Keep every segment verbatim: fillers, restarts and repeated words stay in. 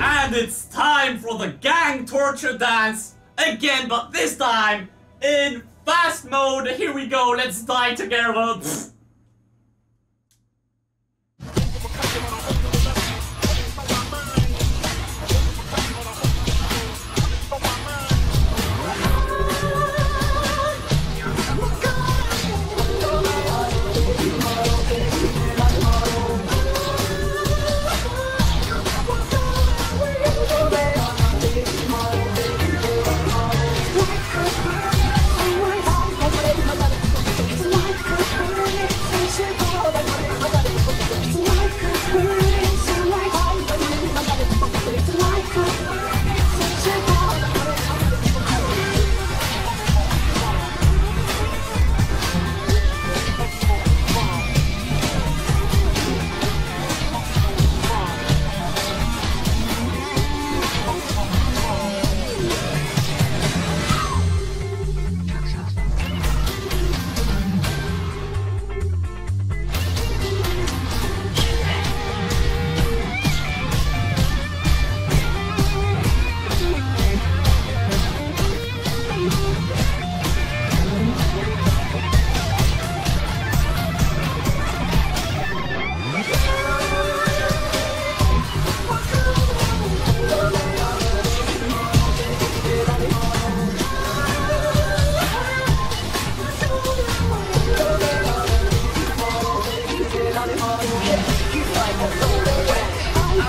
And it's time for the gang torture dance again, but this time in fast mode. Here we go, let's die together.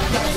I'm